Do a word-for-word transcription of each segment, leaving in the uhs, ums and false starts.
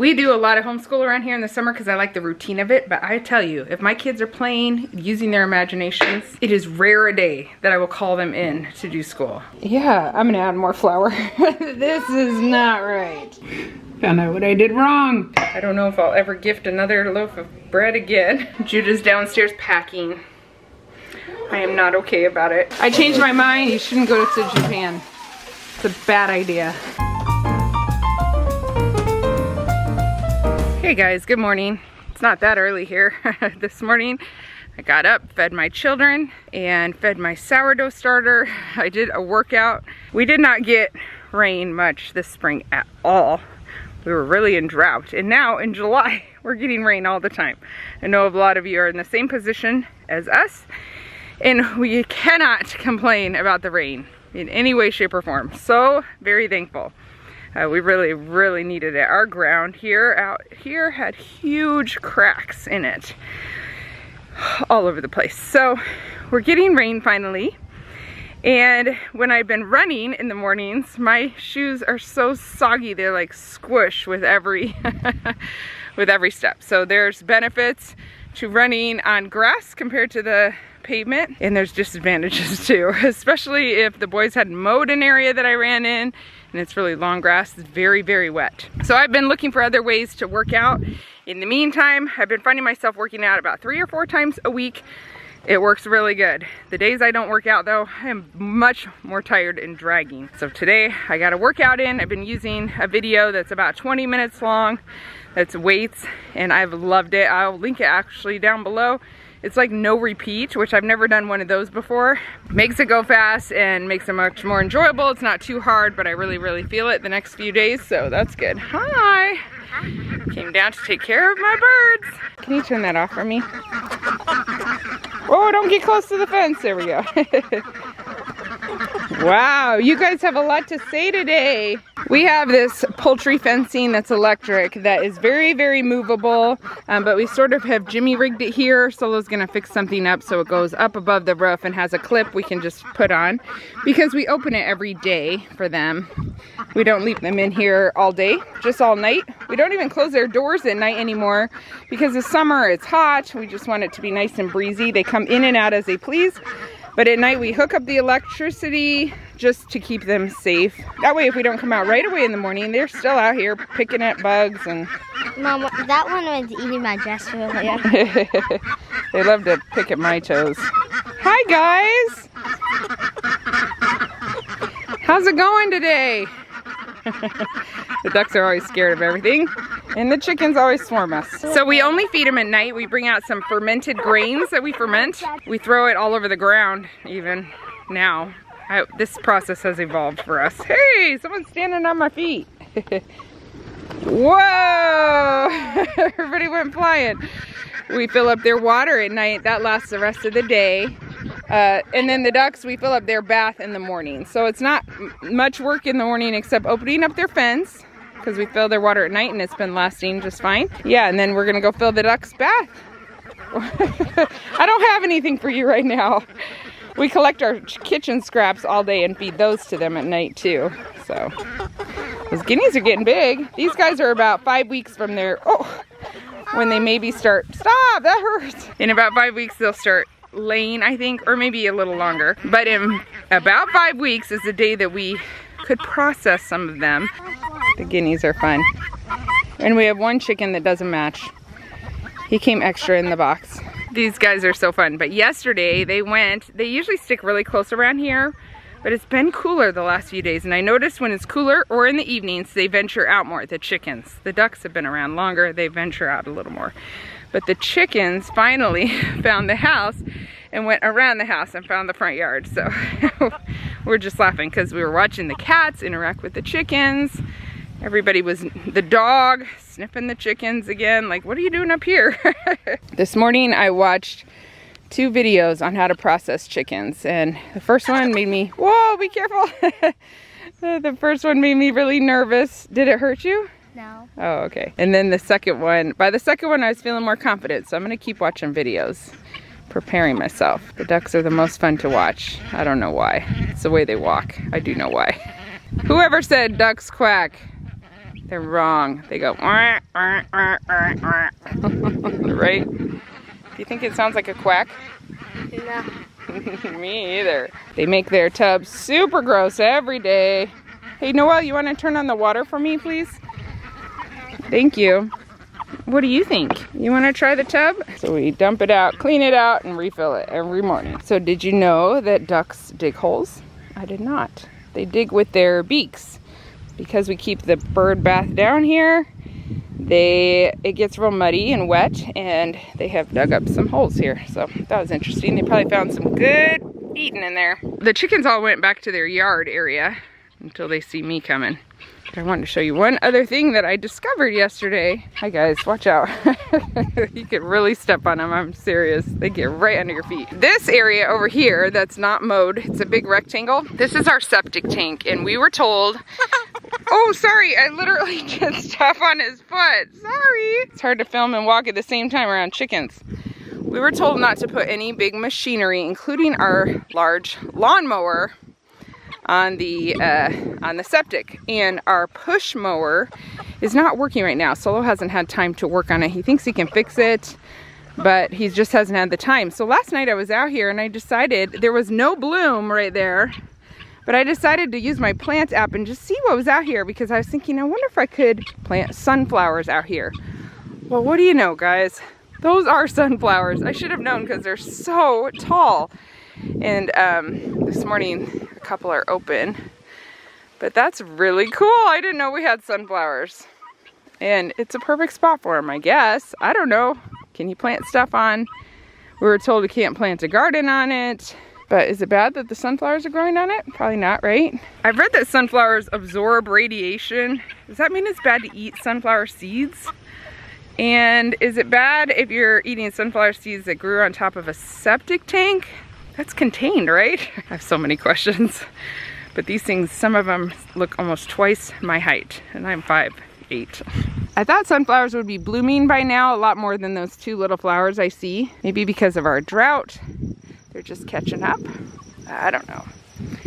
We do a lot of homeschool around here in the summer because I like the routine of it, but I tell you, if my kids are playing, using their imaginations, it is rare a day that I will call them in to do school. Yeah, I'm gonna add more flour. This is not right. Found out what I did wrong. I don't know if I'll ever gift another loaf of bread again. Judah's downstairs packing. I am not okay about it. I changed my mind. You shouldn't go to Japan. It's a bad idea. Hey guys, good morning. It's not that early here. This morning I got up, fed my children, and fed my sourdough starter. I did a workout. We did not get rain much this spring at all. We were really in drought, and now in July we're getting rain all the time. I know a lot of you are in the same position as us, and we cannot complain about the rain in any way, shape, or form. So very thankful. Uh, we really, really needed it. Our ground here, out here, had huge cracks in it all over the place. So we're getting rain finally. And when I've been running in the mornings, my shoes are so soggy. They're like squish with every, with every step. So there's benefits to running on grass compared to the pavement. And there's disadvantages too, especially if the boys had mowed an area that I ran in. And it's really long grass, it's very, very wet. So I've been looking for other ways to work out. In the meantime, I've been finding myself working out about three or four times a week. It works really good. The days I don't work out though, I am much more tired and dragging. So today I got a workout in. I've been using a video that's about twenty minutes long, that's weights, and I've loved it. I'll link it actually down below. It's like no repeat, which I've never done one of those before. Makes it go fast and makes it much more enjoyable. It's not too hard, but I really, really feel it the next few days, so that's good. Hi! Came down to take care of my birds. Can you turn that off for me? Oh, don't get close to the fence. There we go. Wow, you guys have a lot to say today. We have this poultry fencing that's electric that is very, very movable, um, but we sort of have jimmy rigged it here. Solo's gonna fix something up so it goes up above the roof and has a clip we can just put on because we open it every day for them. We don't leave them in here all day, just all night. We don't even close their doors at night anymore because the summer it's hot. We just want it to be nice and breezy. They come in and out as they please. But at night we hook up the electricity just to keep them safe. That way if we don't come out right away in the morning, they're still out here picking at bugs and... Mom, that one was eating my dress for earlier. They love to pick at my toes. Hi guys! How's it going today? The ducks are always scared of everything. And the chickens always swarm us. So we only feed them at night. We bring out some fermented grains that we ferment. We throw it all over the ground even now. I, this process has evolved for us. Hey, someone's standing on my feet. Whoa! Everybody went flying. We fill up their water at night. That lasts the rest of the day. Uh, and then the ducks, we fill up their bath in the morning. So it's not much work in the morning except opening up their fence, because we fill their water at night and it's been lasting just fine. Yeah, and then we're gonna go fill the ducks' bath. I don't have anything for you right now. We collect our kitchen scraps all day and feed those to them at night too. So, those guineas are getting big. These guys are about five weeks from their, oh, when they maybe start, stop, that hurts. In about five weeks, they'll start laying, I think, or maybe a little longer. But in about five weeks is the day that we could process some of them. The guineas are fun. And we have one chicken that doesn't match. He came extra in the box. These guys are so fun. But yesterday they went, they usually stick really close around here, but it's been cooler the last few days. And I noticed when it's cooler or in the evenings, they venture out more, the chickens. The ducks have been around longer, they venture out a little more. But the chickens finally found the house and went around the house and found the front yard. So we're just laughing because we were watching the cats interact with the chickens. Everybody was, the dog, sniffing the chickens again. Like, what are you doing up here? This morning I watched two videos on how to process chickens. And the first one made me, whoa, be careful. The first one made me really nervous. Did it hurt you? No. Oh, okay. And then the second one, by the second one I was feeling more confident. So I'm gonna keep watching videos, preparing myself. The ducks are the most fun to watch. I don't know why. It's the way they walk. I do know why. Whoever said ducks quack, They're wrong. They go right? Do you think it sounds like a quack? No. Me either. They make their tubs super gross every day. Hey, Noelle, you want to turn on the water for me, please? Thank you. What do you think? You want to try the tub? So we dump it out, clean it out, and refill it every morning. So did you know that ducks dig holes? I did not. They dig with their beaks. Because we keep the bird bath down here, they it gets real muddy and wet, and they have dug up some holes here. So that was interesting. They probably found some good eating in there. The chickens all went back to their yard area until they see me coming. But I wanted to show you one other thing that I discovered yesterday. Hi guys, watch out. You could really step on them, I'm serious. They get right under your feet. This area over here that's not mowed, it's a big rectangle. This is our septic tank, and we were told, oh, sorry, I literally did stuff on his foot, sorry. It's hard to film and walk at the same time around chickens. We were told not to put any big machinery, including our large lawnmower, on the uh, on the septic, and our push mower is not working right now. Solo hasn't had time to work on it. He thinks he can fix it, but he just hasn't had the time. So last night I was out here and I decided there was no bloom right there, but I decided to use my plants app and just see what was out here, because I was thinking, I wonder if I could plant sunflowers out here. Well, what do you know, guys? Those are sunflowers. I should have known because they're so tall. And um, this morning, a couple are open, but that's really cool. I didn't know we had sunflowers, and it's a perfect spot for them, I guess. I don't know. Can you plant stuff on? We were told we can't plant a garden on it, but is it bad that the sunflowers are growing on it? Probably not, right? I've read that sunflowers absorb radiation. Does that mean it's bad to eat sunflower seeds? And is it bad if you're eating sunflower seeds that grew on top of a septic tank? That's contained, right? I have so many questions. But these things, some of them look almost twice my height, and I'm five eight. I thought sunflowers would be blooming by now, a lot more than those two little flowers I see. Maybe because of our drought, they're just catching up. I don't know.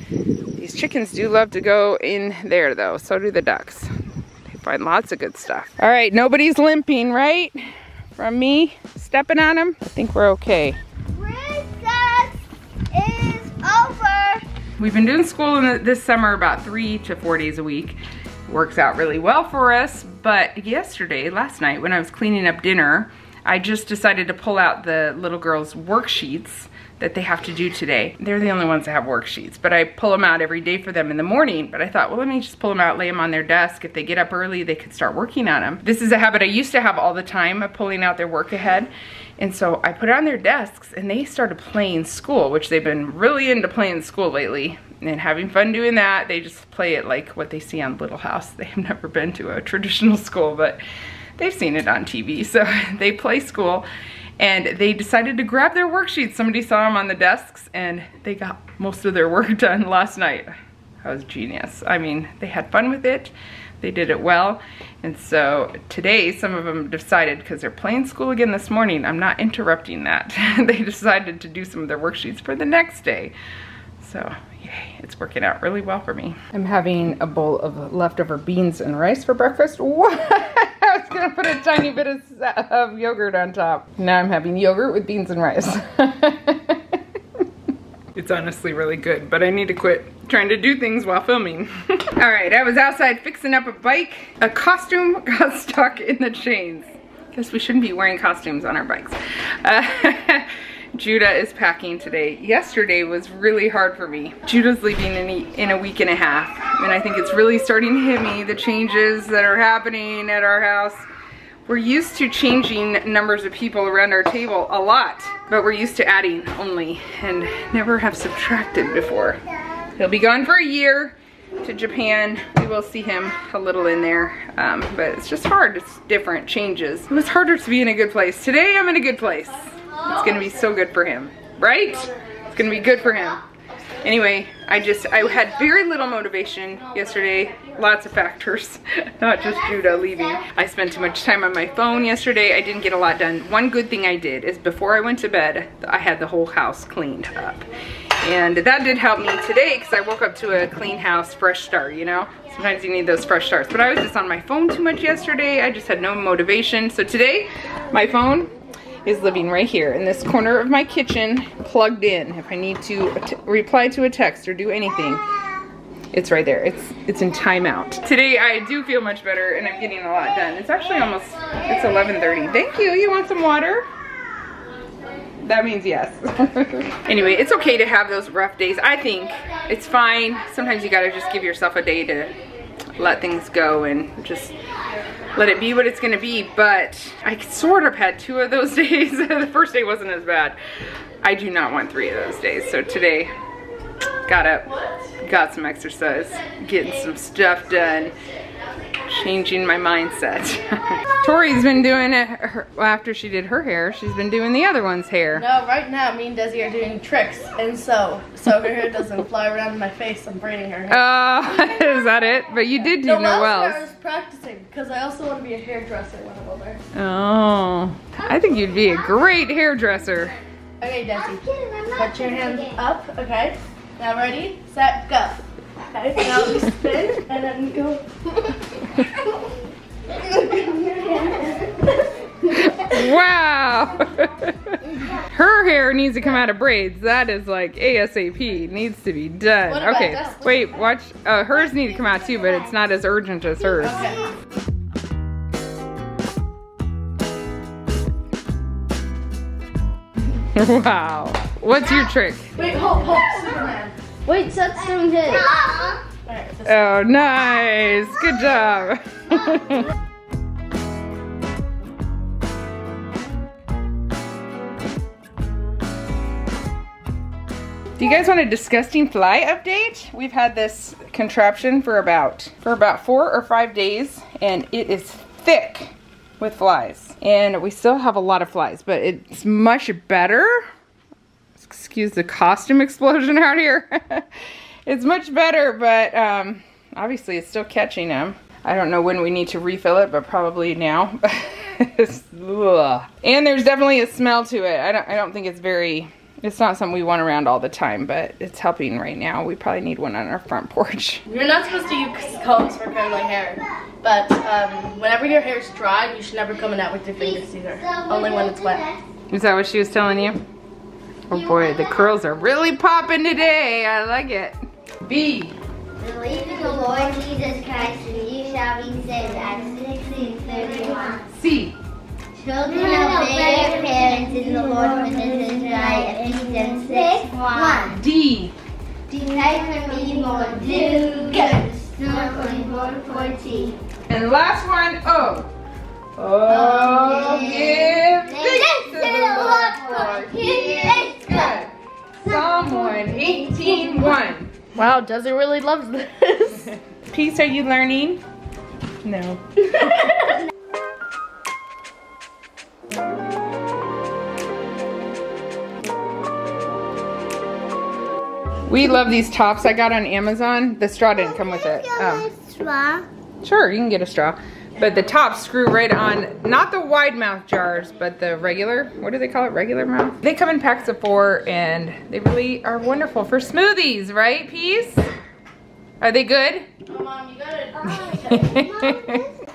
These chickens do love to go in there though, so do the ducks. They find lots of good stuff. All right, nobody's limping, right? From me stepping on them, I think we're okay. We've been doing school in the, this summer about three to four days a week. It works out really well for us, but yesterday, last night, when I was cleaning up dinner, I just decided to pull out the little girls' worksheets that they have to do today. They're the only ones that have worksheets, but I pull them out every day for them in the morning. But I thought, well, let me just pull them out, lay them on their desk. If they get up early, they could start working on them. This is a habit I used to have all the time, of pulling out their work ahead. And so I put it on their desks, and they started playing school, which they've been really into playing school lately and having fun doing that. They just play it like what they see on Little House. They have never been to a traditional school, but they've seen it on T V. So they play school, and they decided to grab their worksheets. Somebody saw them on the desks, and they got most of their work done last night. That was genius. I mean, they had fun with it. They did it well. And so today, some of them decided, because they're playing school again this morning, I'm not interrupting that. They decided to do some of their worksheets for the next day. So yay, it's working out really well for me. I'm having a bowl of leftover beans and rice for breakfast. What? I was gonna put a tiny bit of, of yogurt on top. Now I'm having yogurt with beans and rice. It's honestly really good, but I need to quit trying to do things while filming. All right, I was outside fixing up a bike. A costume got stuck in the chains. Guess we shouldn't be wearing costumes on our bikes. Uh, Judah is packing today. Yesterday was really hard for me. Judah's leaving in a, in a week and a half, and I think it's really starting to hit me, the changes that are happening at our house. We're used to changing numbers of people around our table a lot, but we're used to adding only and never have subtracted before. He'll be gone for a year to Japan. We will see him a little in there, um, but it's just hard. It's different changes. It was harder to be in a good place. Today I'm in a good place. It's gonna be so good for him, right? It's gonna be good for him. Anyway, I just, I had very little motivation yesterday. Lots of factors, not just Judah leaving. I spent too much time on my phone yesterday. I didn't get a lot done. One good thing I did is before I went to bed, I had the whole house cleaned up. And that did help me today because I woke up to a clean house, fresh start, you know? Sometimes you need those fresh starts. But I was just on my phone too much yesterday. I just had no motivation. So today, my phone is living right here in this corner of my kitchen, plugged in. If I need to reply to a text or do anything, it's right there. It's it's in timeout. Today I do feel much better and I'm getting a lot done. It's actually almost, it's eleven thirty. Thank you, you want some water? That means yes. Anyway, it's okay to have those rough days. I think it's fine. Sometimes you gotta just give yourself a day to let things go and just let it be what it's gonna be. But I sort of had two of those days. The first day wasn't as bad. I do not want three of those days. So today, got up, got some exercise, getting some stuff done, changing my mindset. Tori's been doing it, her, after she did her hair, she's been doing the other one's hair. No, right now me and Desi are doing tricks, and so, so her hair doesn't fly around my face, I'm braiding her hair. Oh, is that it? But you did do no, Noelle's. I was practicing, because I also want to be a hairdresser when I'm older. Oh, I think you'd be a great hairdresser. Okay, Desi, put your hand up, okay? Now ready, set, go. Okay, now we spin and then go. Wow! Her hair needs to come out of braids. That is like ASAP. Needs to be done. Okay, wait, watch. Uh, hers need to come out too, but it's not as urgent as hers. Okay. Wow. What's your trick? Wait, hold, hold, Superman. Wait, that's so good. Oh, nice. Good job. Do you guys want a disgusting fly update? We've had this contraption for about for about four or five days, and it is thick with flies, and we still have a lot of flies, but it's much better. Excuse the costume explosion out here. It's much better, but um, obviously it's still catching them. I don't know when we need to refill it, but probably now. And there's definitely a smell to it. I don't, I don't think it's very, it's not something we want around all the time, but it's helping right now. We probably need one on our front porch. You're not supposed to use combs for curling hair, but um, whenever your hair's dried, you should never comb it out with your fingers either, only when it's wet. Is that what she was telling you? Oh boy, the curls are really popping today. I like it. B. Believe in the Lord Jesus Christ and you shall be saved. Acts sixteen thirty-one. C. Children, obey your parents in the Lord when this is right. Ephesians six one. D. Delight from evil and do good. Psalm twenty-four fourteen. And last one, O. Oh, give thanks to the Lord, for He is good. Psalm one eighteen one. Wow, Desi really loves this. Peace, are you learning? No. We love these tops I got on Amazon. The straw didn't come with it. Um, straw? Sure, you can get a straw. But the tops screw right on, not the wide mouth jars, but the regular, what do they call it, regular mouth? They come in packs of four, and they really are wonderful for smoothies, right, Peace? Are they good? Oh, Mom, you gotta...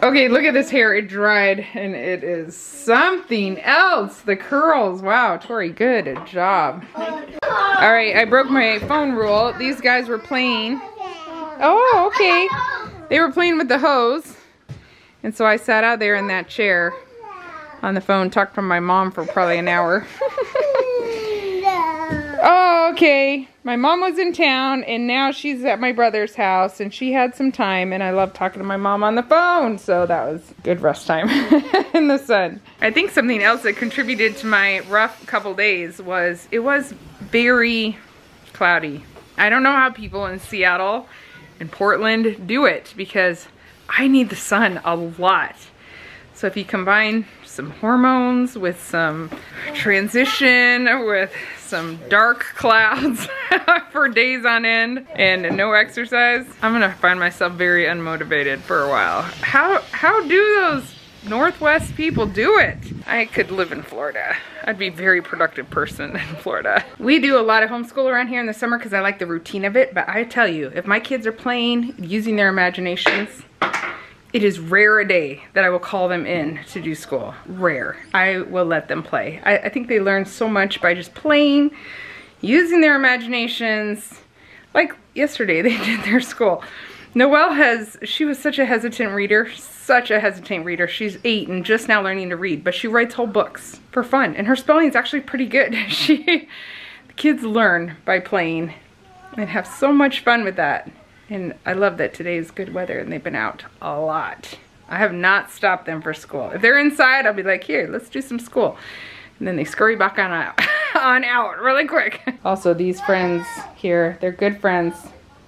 Okay, look at this hair, it dried, and it is something else. The curls, wow, Tori, good job. All right, I broke my phone rule. These guys were playing. Oh, okay. They were playing with the hose. And so I sat out there in that chair on the phone, talked to my mom for probably an hour. Oh, okay. My mom was in town, and now she's at my brother's house, and she had some time, and I love talking to my mom on the phone, so that was good rest time in the sun. I think something else that contributed to my rough couple days was it was very cloudy. I don't know how people in Seattle and Portland do it, because I need the sun a lot. So if you combine some hormones with some transition, with some dark clouds for days on end and no exercise, I'm gonna find myself very unmotivated for a while. How, how do those Northwest people do it. I could live in Florida. I'd be a very productive person in Florida. We do a lot of homeschool around here in the summer because I like the routine of it, but I tell you, if my kids are playing, using their imaginations, it is rare a day that I will call them in to do school. Rare. I will let them play. I, I think they learn so much by just playing, using their imaginations. Like yesterday, they did their school. Noelle has, she was such a hesitant reader, such a hesitant reader. She's eight and just now learning to read, but she writes whole books for fun. And her spelling is actually pretty good. She, the kids learn by playing and have so much fun with that. And I love that today is good weather and they've been out a lot. I have not stopped them for school. If they're inside, I'll be like, here, let's do some school. And then they scurry back on out, on out really quick. Also, these friends here, they're good friends,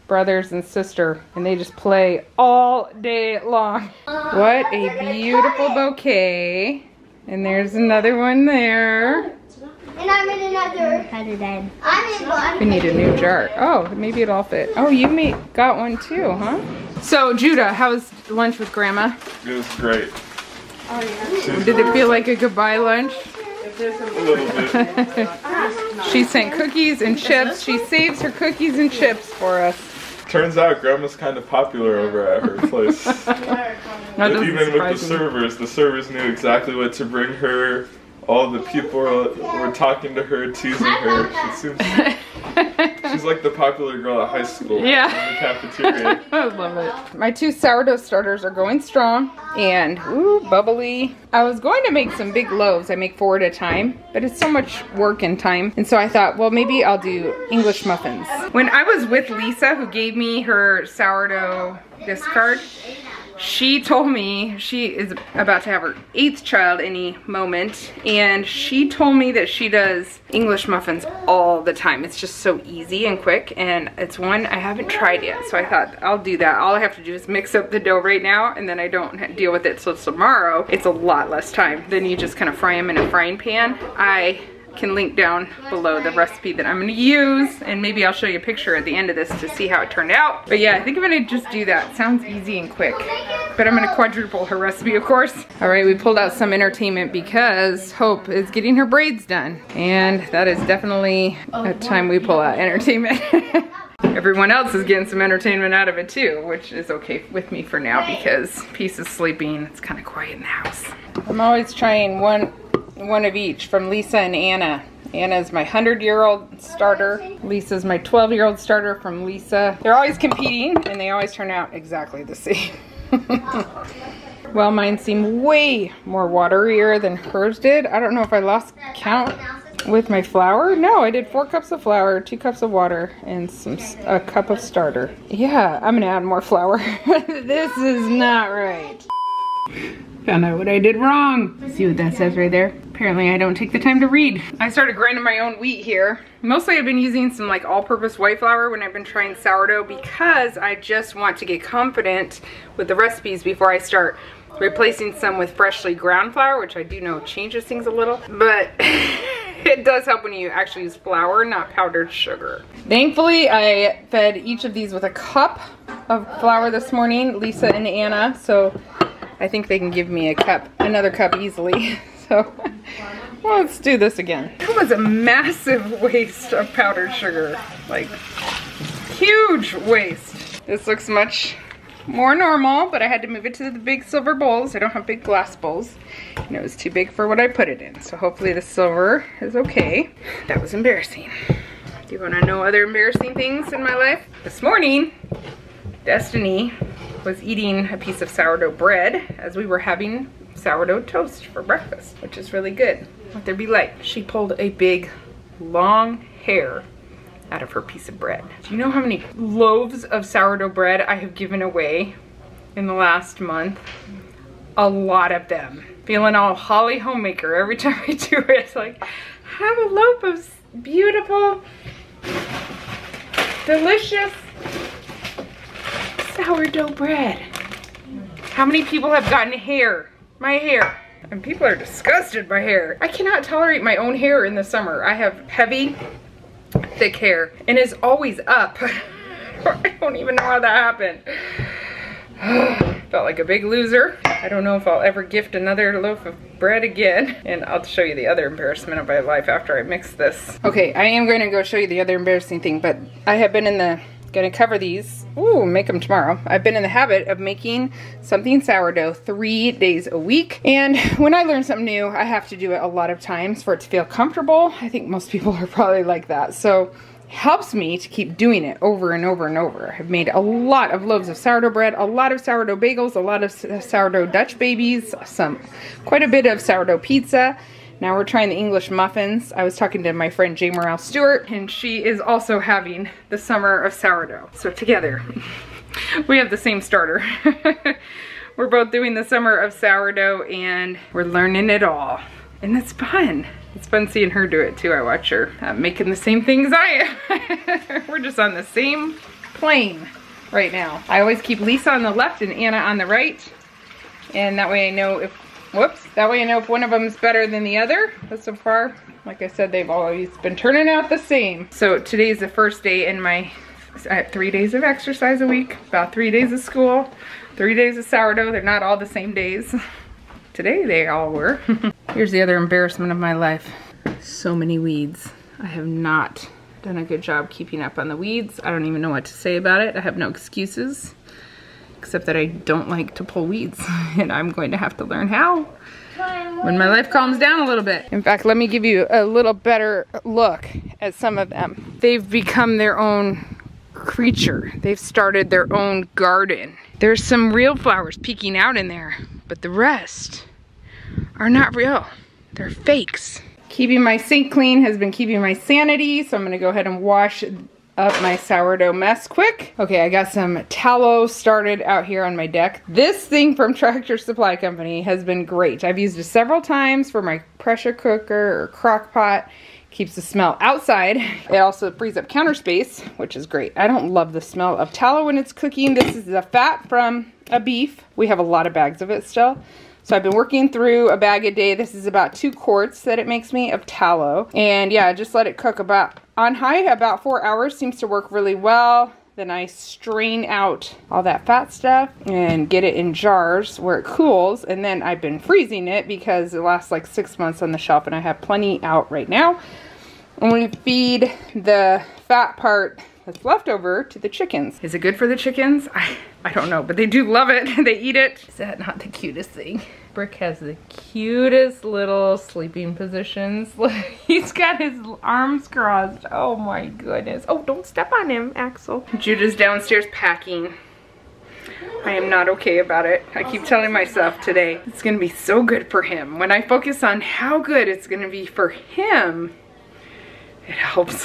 brothers and sister, and they just play all day long. What a beautiful bouquet. And there's another one there. And I'm in another. How did I? I'm in one. We need a new jar. Oh, maybe it all fit. Oh, you may, got one too, huh? So, Judah, how was lunch with Grandma? It was great. Oh, yeah. Did it feel like a goodbye lunch? A little bit. She sent cookies and chips. She saves her cookies and chips for us. Turns out Grandma's kind of popular over at her place. Even with the servers, the servers knew exactly what to bring her. All the people were talking to her, teasing her. She seems, she's like the popular girl at high school. Yeah. In the cafeteria. I love it. My two sourdough starters are going strong and ooh, bubbly. I was going to make some big loaves. I make four at a time, but it's so much work and time. And so I thought, well, maybe I'll do English muffins. When I was with Lisa, who gave me her sourdough discard, she told me she is about to have her eighth child any moment, and she told me that she does English muffins all the time. It's just so easy and quick, and it's one I haven't tried yet, so I thought I'll do that. All I have to do is mix up the dough right now, and then I don't deal with it, so tomorrow it's a lot less time. Then you just kind of fry them in a frying pan. I can link down below the recipe that I'm going to use, and maybe I'll show you a picture at the end of this to see how it turned out. But yeah, I think I'm going to just do that. It sounds easy and quick, but I'm going to quadruple her recipe, of course. All right, we pulled out some entertainment because Hope is getting her braids done, and that is definitely a time we pull out entertainment. Everyone else is getting some entertainment out of it too, which is okay with me for now because Peace is sleeping. It's kind of quiet in the house. I'm always trying one one of each from Lisa and Anna. Anna's my hundred-year-old starter. Lisa's my twelve-year-old starter from Lisa. They're always competing and they always turn out exactly the same. Well, mine seemed way more waterier than hers did. I don't know if I lost count with my flour. No, I did four cups of flour, two cups of water, and some a cup of starter. Yeah, I'm gonna add more flour. This is not right. Found out what I did wrong. See what that says right there? Apparently I don't take the time to read. I started grinding my own wheat here. Mostly I've been using some like all-purpose white flour when I've been trying sourdough because I just want to get confident with the recipes before I start replacing some with freshly ground flour, which I do know changes things a little, but it does help when you actually use flour, not powdered sugar. Thankfully, I fed each of these with a cup of flour this morning, Lisa and Anna, so I think they can give me a cup, another cup easily. So well, let's do this again. That was a massive waste of powdered sugar, like huge waste. This looks much more normal, but I had to move it to the big silver bowls. I don't have big glass bowls, and it was too big for what I put it in. So hopefully the silver is okay. That was embarrassing. Do you want to know other embarrassing things in my life? This morning, Destiny was eating a piece of sourdough bread as we were having sourdough toast for breakfast, which is really good. Let there be light. She pulled a big, long hair out of her piece of bread. Do you know how many loaves of sourdough bread I have given away in the last month? A lot of them. Feeling all Holly homemaker every time I do it. Like, have a loaf of beautiful, delicious sourdough bread. How many people have gotten hair? My hair. And people are disgusted by hair. I cannot tolerate my own hair in the summer. I have heavy, thick hair, and it's always up. I don't even know how that happened. Felt like a big loser. I don't know if I'll ever gift another loaf of bread again. And I'll show you the other embarrassment of my life after I mix this. Okay, I am going to go show you the other embarrassing thing, but I have been in the, going to cover these. Ooh, make them tomorrow. I've been in the habit of making something sourdough three days a week. And when I learn something new, I have to do it a lot of times for it to feel comfortable. I think most people are probably like that. So helps me to keep doing it over and over and over. I've made a lot of loaves of sourdough bread, a lot of sourdough bagels, a lot of sourdough Dutch babies, some, quite a bit of sourdough pizza. Now we're trying the English muffins. I was talking to my friend Jamerale Stewart, and she is also having the summer of sourdough. So together, we have the same starter. We're both doing the summer of sourdough, and we're learning it all. And it's fun. It's fun seeing her do it too. I watch her uh, making the same things I am. We're just on the same plane right now. I always keep Lisa on the left and Anna on the right. And that way I know if Whoops, that way you know if one of them is better than the other. But so far, like I said, they've always been turning out the same. So today's the first day in my, I have three days of exercise a week, about three days of school, three days of sourdough. They're not all the same days. Today they all were. Here's the other embarrassment of my life. So many weeds. I have not done a good job keeping up on the weeds. I don't even know what to say about it. I have no excuses. Except that I don't like to pull weeds, and I'm going to have to learn how when my life calms down a little bit. In fact, let me give you a little better look at some of them. They've become their own creature. They've started their own garden. There's some real flowers peeking out in there, but the rest are not real. They're fakes. Keeping my sink clean has been keeping my sanity, so I'm gonna go ahead and wash up my sourdough mess quick. Okay, I got some tallow started out here on my deck. This thing from Tractor Supply Company has been great. I've used it several times for my pressure cooker or crock pot. Keeps the smell outside. It also frees up counter space, which is great. I don't love the smell of tallow when it's cooking. This is the fat from a beef. We have a lot of bags of it still. So I've been working through a bag a day. This is about two quarts that it makes me of tallow. And yeah, just let it cook about on high, about four hours seems to work really well. Then I strain out all that fat stuff and get it in jars where it cools. And then I've been freezing it because it lasts like six months on the shelf, and I have plenty out right now. I'm going to feed the fat part that's left over to the chickens. Is it good for the chickens? I, I don't know, but they do love it. They eat it. Is that not the cutest thing? Brick has the cutest little sleeping positions. Look, he's got his arms crossed. Oh my goodness. Oh, don't step on him, Axel. Judah's downstairs packing. I am not okay about it. I keep telling myself today, it's gonna be so good for him. When I focus on how good it's gonna be for him, it helps.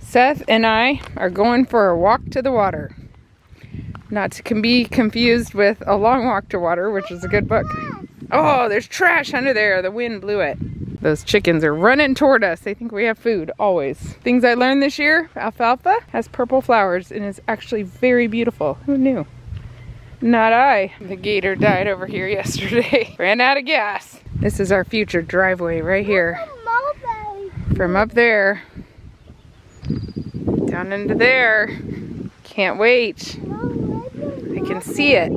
Seth and I are going for a walk to the water. Not to can be confused with A Long Walk to Water, which is a good book. Oh, there's trash under there. The wind blew it. Those chickens are running toward us. They think we have food, always. Things I learned this year, alfalfa has purple flowers and is actually very beautiful. Who knew? Not I. The gator died over here yesterday. Ran out of gas. This is our future driveway right here. From up there, down into there. Can't wait. I can see it.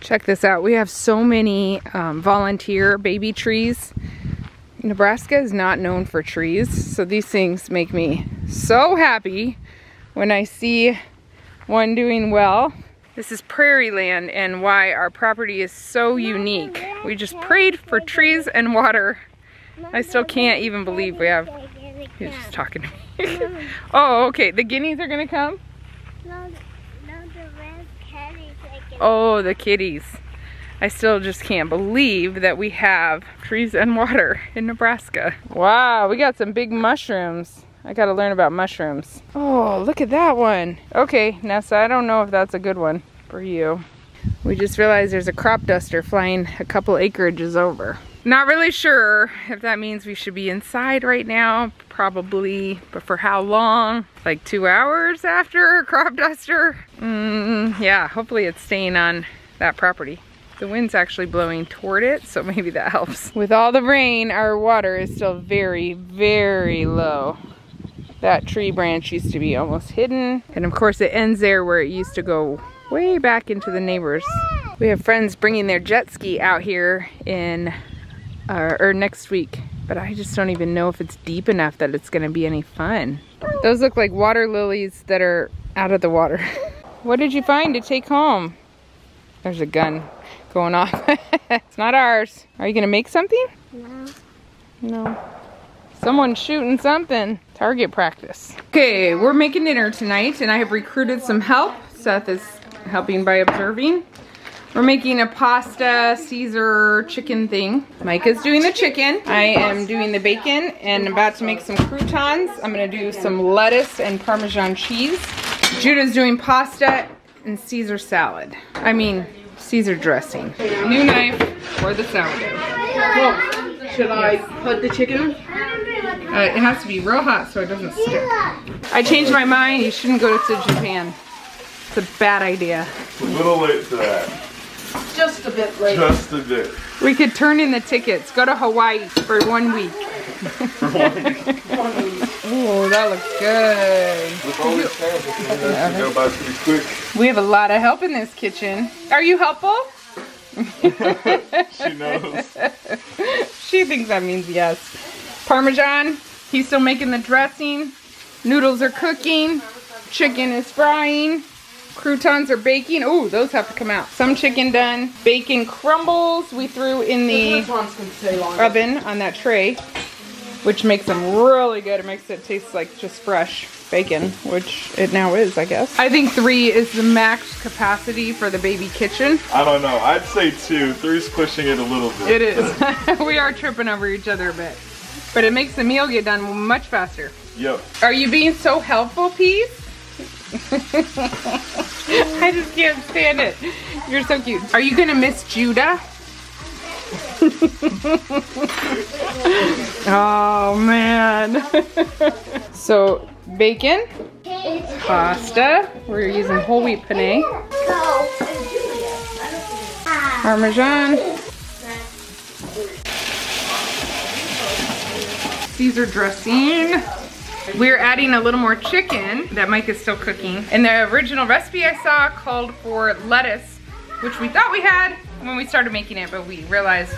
Check this out. We have so many um, volunteer baby trees. Nebraska is not known for trees, so these things make me so happy when I see one doing well. This is prairie land and why our property is so unique. We just prayed for trees and water. I still can't even believe we have. He's just talking to me. Oh, okay. The guineas are going to come? No, no, the red kitties are going to come. Oh, the kitties. I still just can't believe that we have trees and water in Nebraska. Wow, we got some big mushrooms. I got to learn about mushrooms. Oh, look at that one. Okay, Nessa, I don't know if that's a good one for you. We just realized there's a crop duster flying a couple acreages over. Not really sure if that means we should be inside right now, probably, but for how long? Like two hours after a crop duster? Mm, yeah, hopefully it's staying on that property. The wind's actually blowing toward it, so maybe that helps. With all the rain, our water is still very, very low. That tree branch used to be almost hidden. And of course it ends there where it used to go way back into the neighbor's We have friends bringing their jet ski out here in uh, or next week, but I just don't even know if it's deep enough that it's gonna be any fun. Those look like water lilies that are out of the water. What did you find to take home? There's a gun going off. It's not ours. Are you gonna make something? No. No. Someone's shooting something. Target practice. Okay, we're making dinner tonight and I have recruited some help. Seth is helping by observing. We're making a pasta Caesar chicken thing. Micah's doing the chicken. I am doing the bacon and about to make some croutons. I'm gonna do some lettuce and Parmesan cheese. Judah's doing pasta and Caesar salad. I mean, Caesar dressing. New knife for the sourdough. Whoa. Should I put the chicken on? Uh, it has to be real hot so it doesn't stick. I changed my mind. You shouldn't go to Japan. It's a bad idea. It's a little late for that. Just a bit late. Just a bit. We could turn in the tickets. Go to Hawaii for one week. For one week. Oh, that looks good. With all these pans, we can go by pretty quick. We have a lot of help in this kitchen. Are you helpful? She knows. She thinks that means yes. Parmesan, he's still making the dressing. Noodles are cooking. Chicken is frying. Croutons are baking. Oh, those have to come out. Some chicken done. Bacon crumbles we threw in the oven on that tray, which makes them really good. It makes it taste like just fresh bacon, which it now is, I guess. I think three is the max capacity for the baby kitchen. I don't know. I'd say two. Three's pushing it a little bit. It is. We are tripping over each other a bit. But it makes the meal get done much faster. Yep. Are you being so helpful, Peace? I just can't stand it. You're so cute. Are you gonna miss Judah? Oh man. So bacon, pasta. We're using whole wheat penne. Parmesan. Caesar dressing. We're adding a little more chicken that Mike is still cooking. And the original recipe I saw called for lettuce, which we thought we had when we started making it, but we realized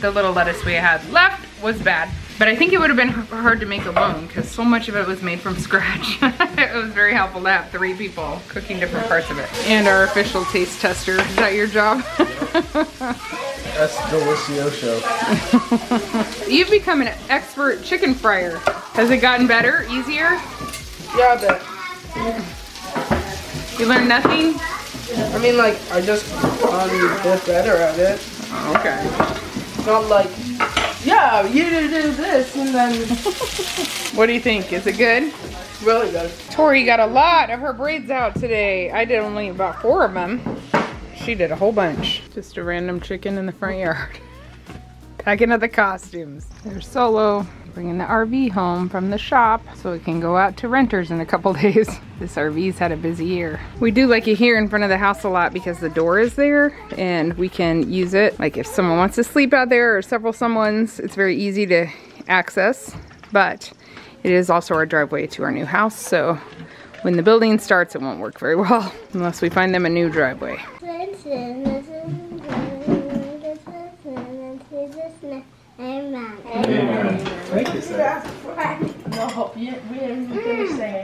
the little lettuce we had left was bad. But I think it would have been hard to make alone because so much of it was made from scratch. It was very helpful to have three people cooking different parts of it. And our official taste tester. Is that your job? That's delicioso. You've become an expert chicken fryer. Has it gotten better, easier? Yeah, I bet. Mm. You learned nothing? I mean, like, I just um, get better at it. Oh, okay. It's not like, yeah, you do this, and then... What do you think? Is it good? It's really good. Tori got a lot of her braids out today. I did only about four of them. She did a whole bunch. Just a random chicken in the front yard. Packing up the costumes. They're solo, bringing the R V home from the shop so it can go out to renters in a couple days. This R V's had a busy year. We do like it here in front of the house a lot because the door is there and we can use it. Like if someone wants to sleep out there or several someone's, it's very easy to access, but it is also our driveway to our new house. So when the building starts, it won't work very well unless we find them a new driveway. Amen. Thank you, sir.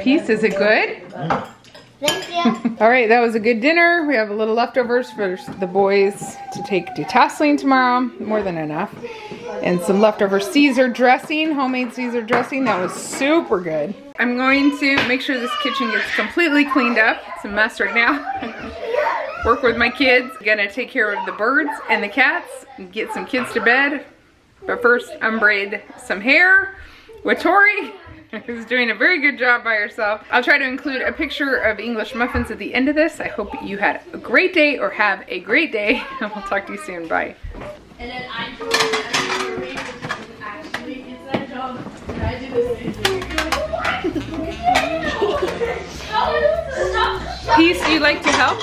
Peace, is it good? Thank you. All right, that was a good dinner. We have a little leftovers for the boys to take to tasseling tomorrow, more than enough. And some leftover Caesar dressing, homemade Caesar dressing. That was super good. I'm going to make sure this kitchen gets completely cleaned up. It's a mess right now. Work with my kids, gonna take care of the birds and the cats, and get some kids to bed. But first, unbraid some hair with Tori, who's doing a very good job by herself. I'll try to include a picture of English muffins at the end of this. I hope you had a great day or have a great day, and we'll talk to you soon, bye. And then I do actually get that job, and I do this. Peace, do you like to help?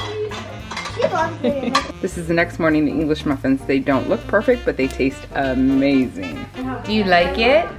This is the next morning, the English muffins. They don't look perfect, but they taste amazing. Do you like it?